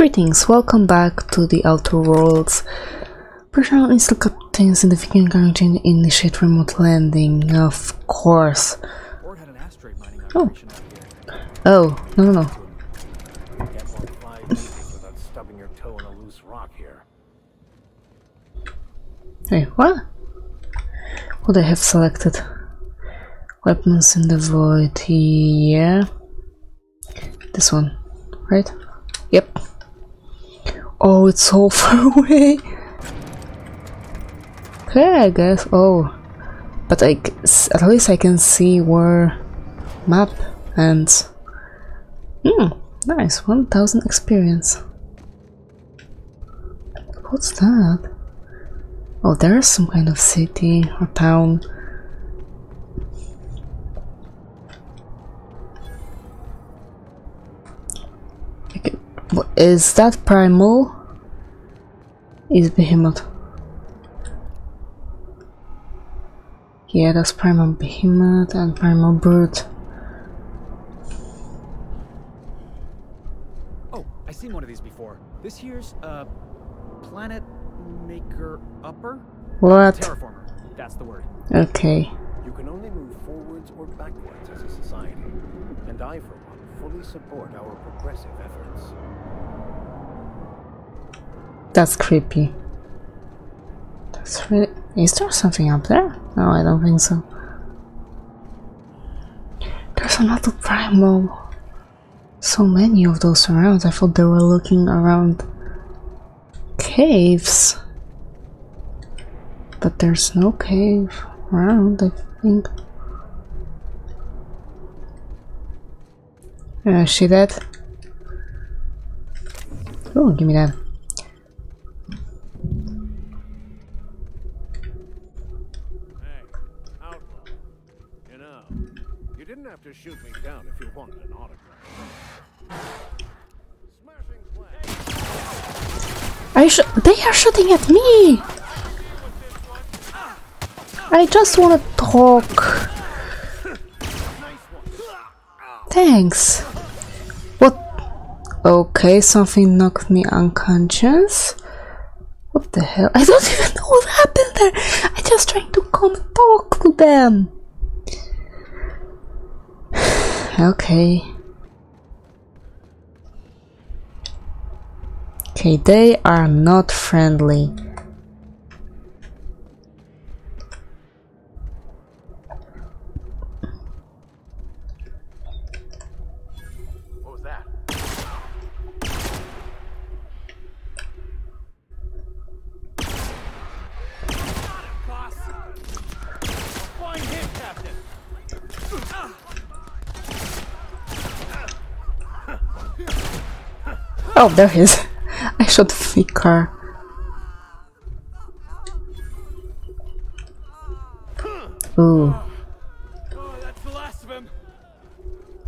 Greetings, welcome back to The Outer Worlds. Pressure on install contains significant connection to initiate remote landing, of course. Oh. Oh, no. Hey, what? Would I have selected weapons in the void? Yeah. This one, right? Yep. Oh, it's so far away. Okay, I guess. Oh, but at least I can see where map and. Nice. 1000 experience. What's that? Oh, there's some kind of city or town. Is that primal? Is behemoth? Yeah, that's primal behemoth and primal brute. Oh, I've seen one of these before. This here's planet maker upper. What? Terraformer. That's the word. Okay. You can only move forwards or backwards as a society, and I, for one, fully support our progressive efforts. That's creepy. That's really. Is there something up there? No, I don't think so. There's another primal. So many of those around. I thought they were looking around caves, but there's no cave around, I think. See that? Oh, give me that. To shoot me down if you wanted an autograph. They are shooting at me. I just want to talk. Thanks. What? Okay, something knocked me unconscious. What the hell? I don't even know what happened there. I just trying to come and talk to them. Okay. Okay, they are not friendly. What was that? Got him, boss. Fine hit, Captain. Oh, there he is. I shot the fake car. Ooh.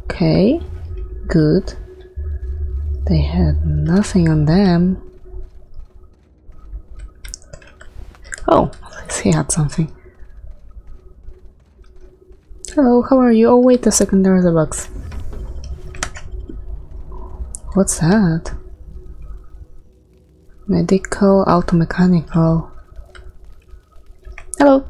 Okay, good. They had nothing on them. Oh, at least he had something. Hello, how are you? Oh, wait a second, there's a box. What's that? Medical, auto mechanical. Hello.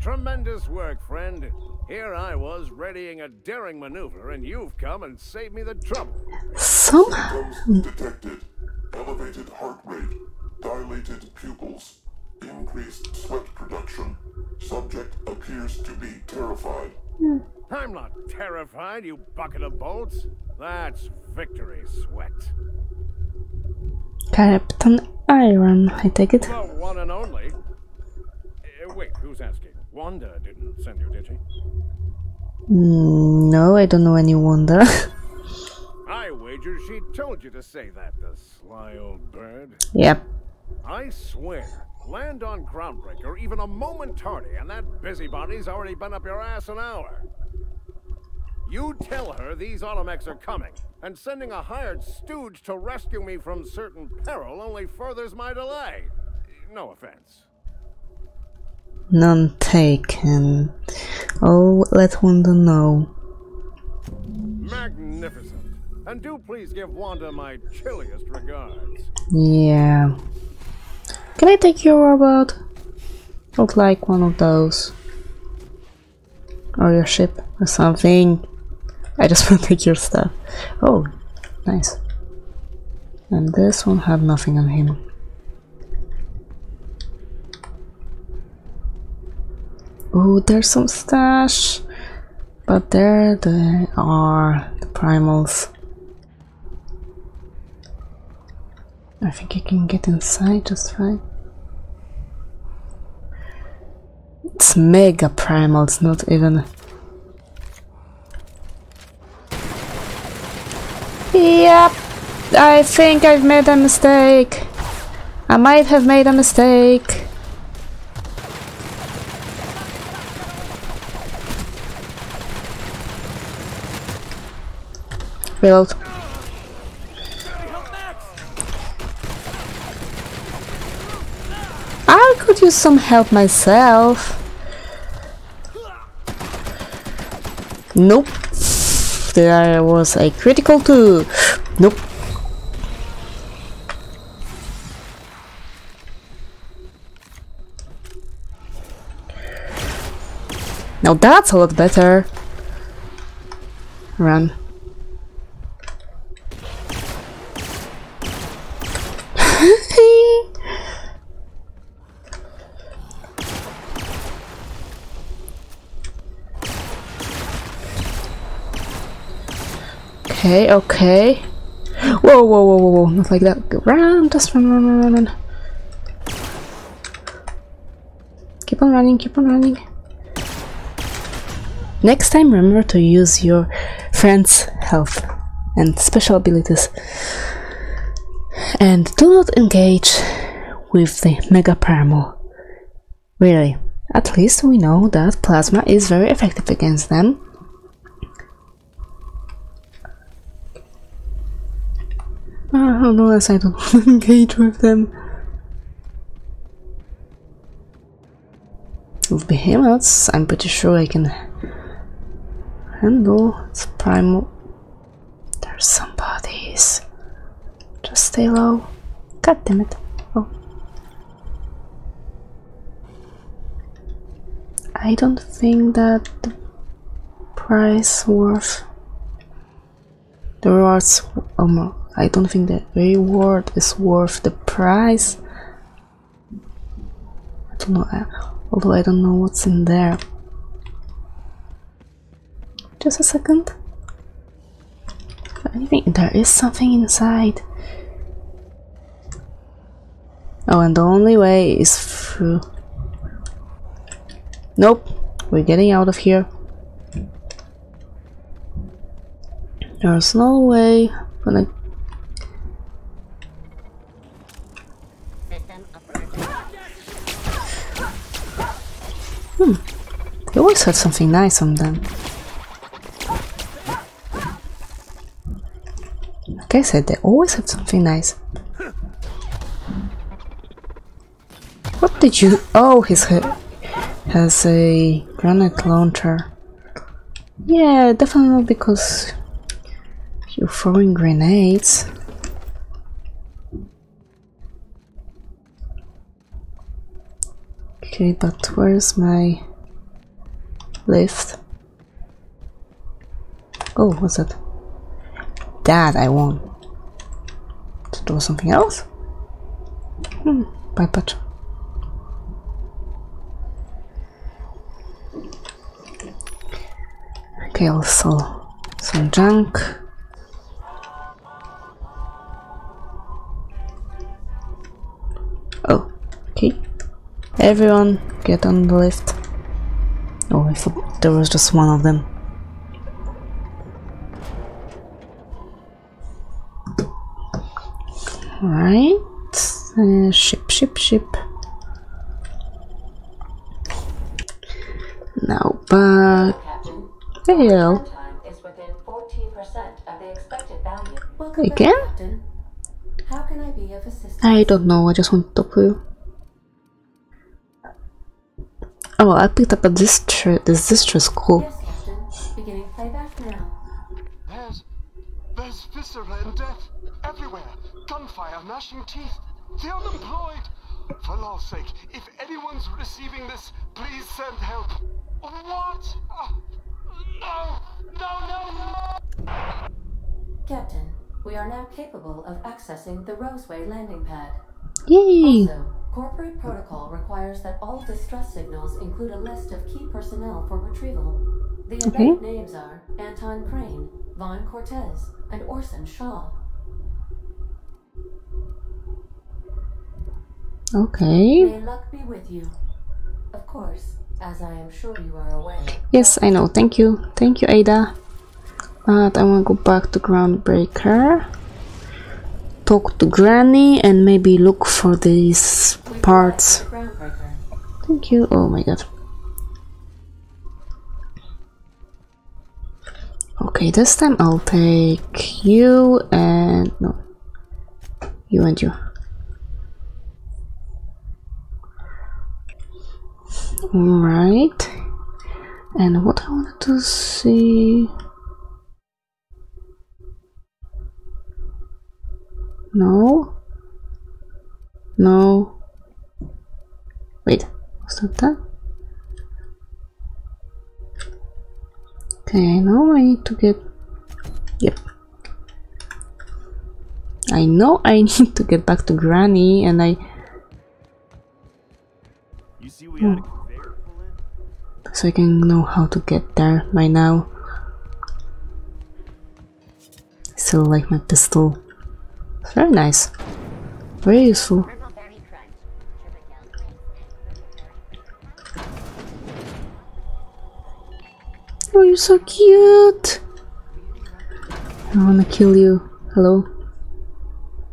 Tremendous work, friend. Here I was readying a daring maneuver, and you've come and saved me the trouble. Somehow. Detected. Elevated heart rate. Dilated pupils. Increased sweat production. Subject appears to be terrified. I'm not terrified, you bucket of bolts. That's victory sweat. Captain Iron, I take it. Well, one and only. Wait, who's asking? Wanda didn't send you, did she? No, I don't know any Wanda. I wager she told you to say that, the sly old bird. Yep. I swear. Land on Groundbreaker, even a moment tardy, and that busybody's already been up your ass an hour. You tell her these automechs are coming, and sending a hired stooge to rescue me from certain peril only furthers my delay. No offense. None taken. Oh, let Wanda know. Magnificent. And do please give Wanda my chilliest regards. Yeah. Can I take your robot? Look like one of those. Or your ship or something. I just want to take your stuff. Oh, nice. And this one had nothing on him. Oh, there's some stash. But there they are, the primals. I think I can get inside just fine. It's mega primals, not even... Yep, I think I've made a mistake. I might have made a mistake. Reload. I could use some help myself. Nope. There was a critical too. Nope. Now that's a lot better. Run. Okay, okay. Whoa, whoa, whoa, whoa, whoa, not like that. Run, just run, run, run, run. Keep on running, keep on running. Next time, remember to use your friend's health and special abilities. And do not engage with the Mega Primal. Really, at least we know that Plasma is very effective against them. Unless I don't want to engage with them. With behemoths, I'm pretty sure I can handle. It's primal. There's some bodies. Just stay low. God damn it. Oh. I don't think that the price worth the rewards. Oh no. I don't think the reward is worth the price. I don't know, although I don't know what's in there. Just a second. I think there is something inside. Oh, and the only way is through. Nope, we're getting out of here. There's no way. They always had something nice on them. Like I said, they always had something nice. What did you... Oh, he has a granite launcher. Yeah, definitely because you're throwing grenades. Okay, but where's my lift? Oh, what's that? That I won. Did there was something else? Bye, patch. Okay, also some junk. Oh, okay. Everyone, get on the lift. Oh, I thought there was just one of them. Alright. Ship. Now, but... Hello. Again? I don't know, I just want to talk to you. Oh, I picked up a distress. Is this distress cool? Yes, Captain. Beginning playback now. There's viscera and death everywhere. Gunfire, gnashing teeth, the unemployed. For law's sake, if anyone's receiving this, please send help. What? No! Captain, we are now capable of accessing the Roseway landing pad. Yay! Also, corporate protocol requires that all distress signals include a list of key personnel for retrieval. The event names are Anton Crane, Von Cortez, and Orson Shaw. Okay. May luck be with you. Of course, as I am sure you are aware. Yes, I know. Thank you. Thank you, Ada. But I want to go back to Groundbreaker. Talk to Granny and maybe look for these parts. Thank you. Oh my god. Okay, this time I'll take you and... no. You and you. Alright, and what I wanted to see... no? No? Wait, was that that? Okay, now I need to get... yep. I know I need to get back to Granny and I... you see we had a... so I can know how to get there by now. I still like my pistol. It's very nice. Very useful. Oh, you're so cute! I wanna kill you. Hello?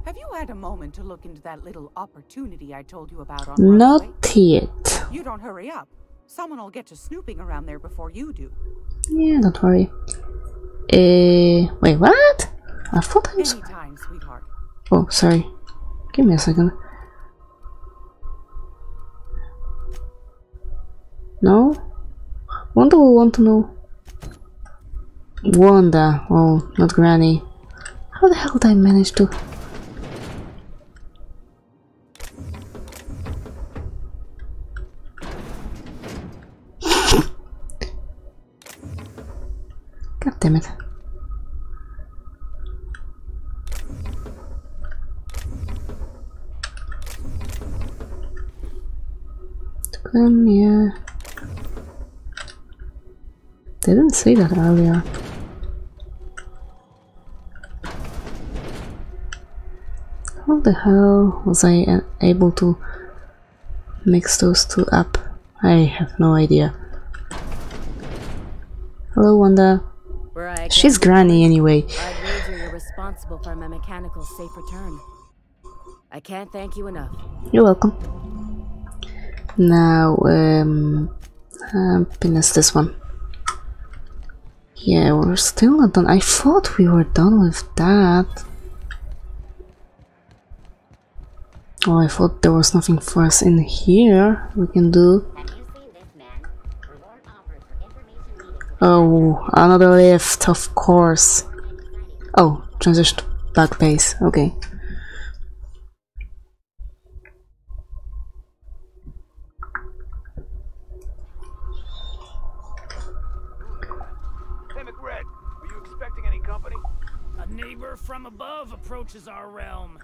Have you had a moment to look into that little opportunity I told you about on Roseway? Not yet. You don't hurry up. Someone will get to snooping around there before you do. Yeah, don't worry. Wait, what? I thought I was... anytime, sweetheart. Oh, sorry. Give me a second. No? Wanda will want to know. Wanda. Oh, not Granny. How the hell did I manage to... god damn it. Took them, yeah. They didn't say that earlier. How the hell was I able to mix those two up? I have no idea. Hello, Wanda. She's Granny anyway. I'd wager you're responsible for my mechanical safe return. I can't thank you enough. You're welcome. Now, happiness, this one. Yeah, we're still not done. I thought we were done with that. Oh, I thought there was nothing for us in here we can do. Oh, another lift, of course. Oh, transition to back base, okay. Hey, MacRedd, were you expecting any company? A neighbor from above approaches our realm.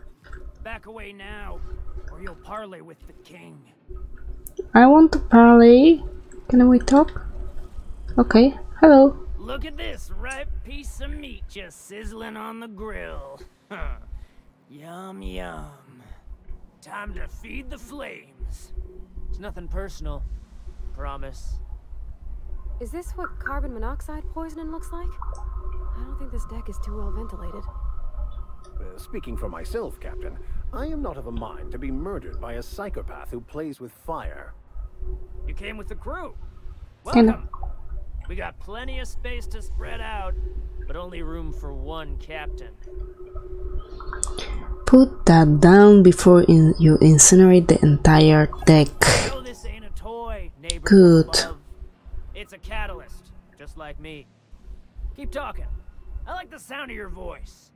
Back away now, or you'll parley with the king. I want to parley. Can we talk? Okay. Hello. Look at this ripe piece of meat just sizzling on the grill. Huh. Yum, yum. Time to feed the flames. It's nothing personal. Promise. Is this what carbon monoxide poisoning looks like? I don't think this deck is too well ventilated. Speaking for myself, Captain, I am not of a mind to be murdered by a psychopath who plays with fire. You came with the crew. Welcome. We got plenty of space to spread out, but only room for one captain. Put that down before you incinerate the entire deck. No, this ain't a toy, neighbor. Good. It's a catalyst, just like me. Keep talking. I like the sound of your voice.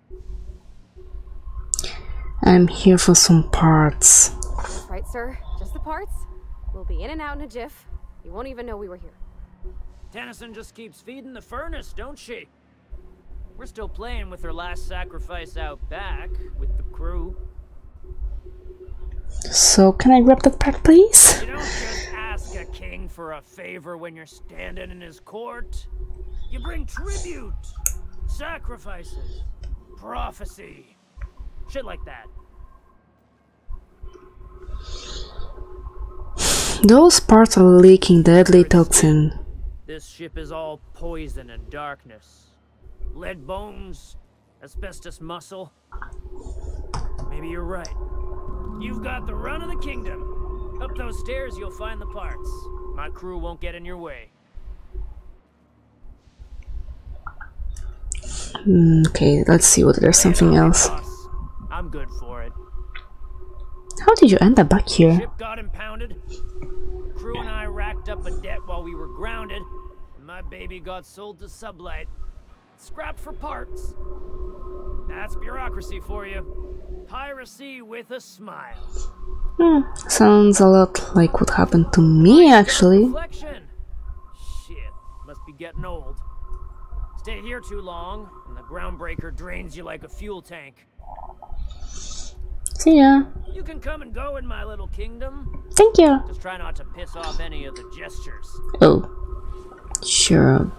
I'm here for some parts. Right, sir. Just the parts. We'll be in and out in a jiff. You won't even know we were here. Tennyson just keeps feeding the furnace, don't she? We're still playing with her last sacrifice out back with the crew. So, can I grab that pack, please? You don't just ask a king for a favor when you're standing in his court. You bring tribute, sacrifices, prophecy, shit like that. Those parts are leaking deadly toxin. This ship is all poison and darkness. Lead bones, asbestos muscle. Maybe you're right. You've got the run of the kingdom. Up those stairs, you'll find the parts. My crew won't get in your way. Okay, let's see whether there's something else. I'm good for it. How did you end up back here? The ship got impounded. The crew and I racked up a debt while we were grounded. And my baby got sold to Sublight. Scrapped for parts. That's bureaucracy for you. Piracy with a smile. Sounds a lot like what happened to me, actually. Reflection. Shit, must be getting old. Stay here too long, and the Groundbreaker drains you like a fuel tank. See ya. You can come and go in my little kingdom. Thank you. Just try not to piss off any of the gestures. Oh, sure.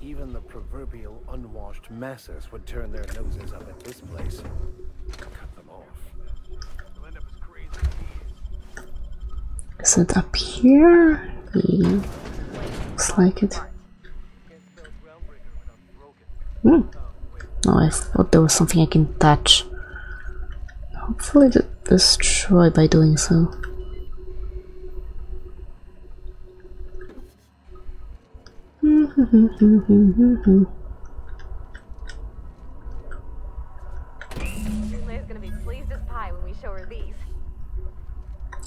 Even the proverbial unwashed masses would turn their noses up at this place. Cut them off. Is it up here? Yeah. Looks like it. Oh, I thought there was something I can touch. Hopefully destroy by doing so. Leia's gonna be pleased as pie when we show her these.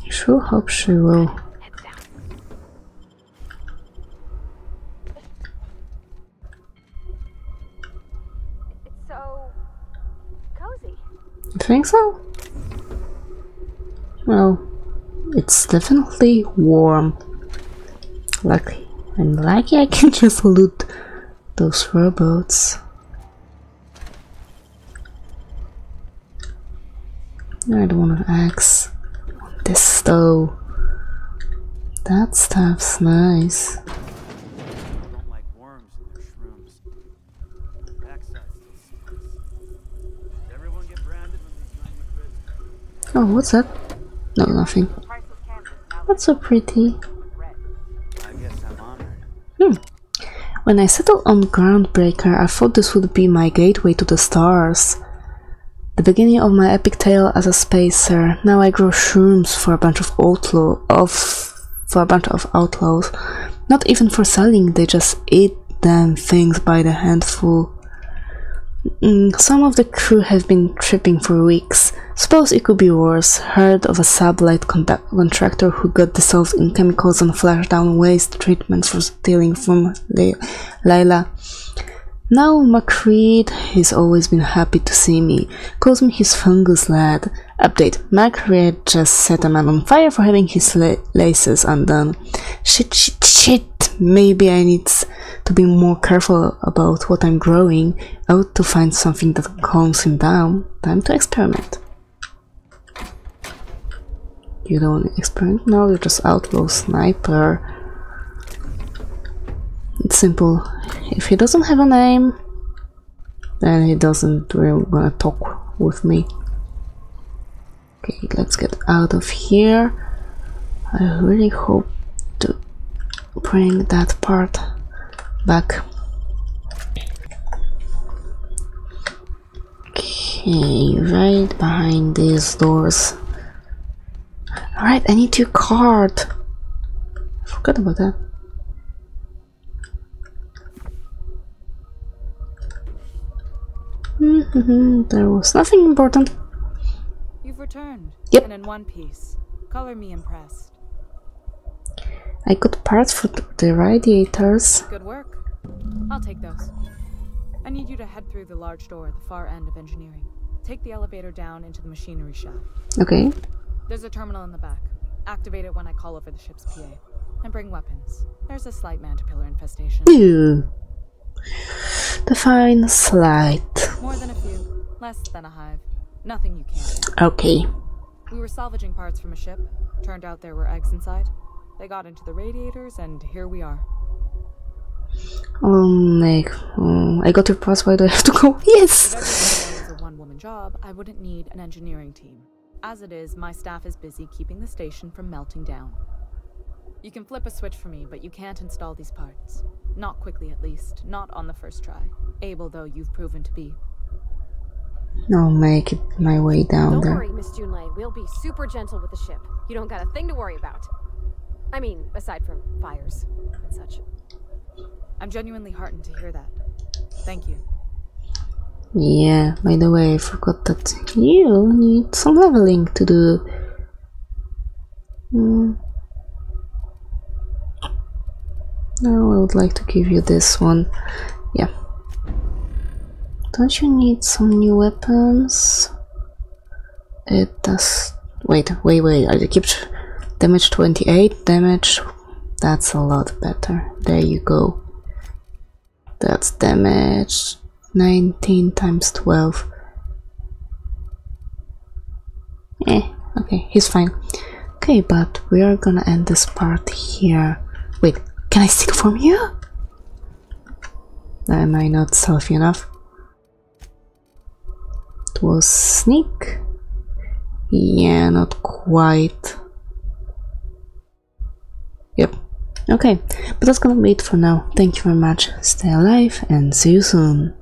I sure hope she will. It's so cozy. You think so? Well, it's definitely warm. Lucky. I'm lucky I can just loot those robots. I don't want an axe. This though. That stuff's nice. Oh, what's that? No, nothing. That's so pretty. When I settled on Groundbreaker, I thought this would be my gateway to the stars. The beginning of my epic tale as a spacer. Now I grow shrooms for a bunch of outlaws. Not even for selling, they just eat them things by the handful. Some of the crew have been tripping for weeks. Suppose it could be worse. Heard of a Sublight contractor who got dissolved in chemicals and flushed down waste treatments for stealing from Lila. Now MacRedd has always been happy to see me. Calls me his fungus lad. Update: MacRedd just set a man on fire for having his laces undone. Shit. Maybe I need to be more careful about what I'm growing. I ought to find something that calms him down. Time to experiment. You don't want to experiment? No, you're just outlaw sniper. It's simple. If he doesn't have a name, then he doesn't really wanna talk with me. Okay, let's get out of here. I really hope to bring that part back. Okay, right behind these doors. Alright, I need your card. I forgot about that. There was nothing important. You've returned. Yep. And in one piece. Color me impressed. I got parts for the radiators. Good work. I'll take those. I need you to head through the large door at the far end of engineering. Take the elevator down into the machinery shaft. Okay. There's a terminal in the back. Activate it when I call over the ship's PA. And bring weapons. There's a slight mantipillar infestation. Ew. Define slight. More than a few. Less than a hive. Nothing you can't do. Okay. We were salvaging parts from a ship. Turned out there were eggs inside. They got into the radiators and here we are. Oh Meg, I got your pass, why do I have to go? Yes! If everyone was a one-woman job, I wouldn't need an engineering team. As it is, my staff is busy keeping the station from melting down. You can flip a switch for me, but you can't install these parts. Not quickly at least, not on the first try. Able though you've proven to be. I'll make it my way down there. Don't worry, Miss Junlei, we'll be super gentle with the ship. You don't got a thing to worry about. I mean, aside from fires and such. I'm genuinely heartened to hear that. Thank you. Yeah, by the way, I forgot that you need some leveling to do. Now I would like to give you this one. Yeah. Don't you need some new weapons? It does. Wait, I keep damage 28, damage. That's a lot better. There you go. That's damage 19 times 12. Okay, he's fine. Okay, but we are gonna end this part here. Wait, can I steal from you? Am I not stealthy enough? It was sneak. Yeah, not quite. Yep. Okay, but that's gonna be it for now. Thank you very much, stay alive and see you soon.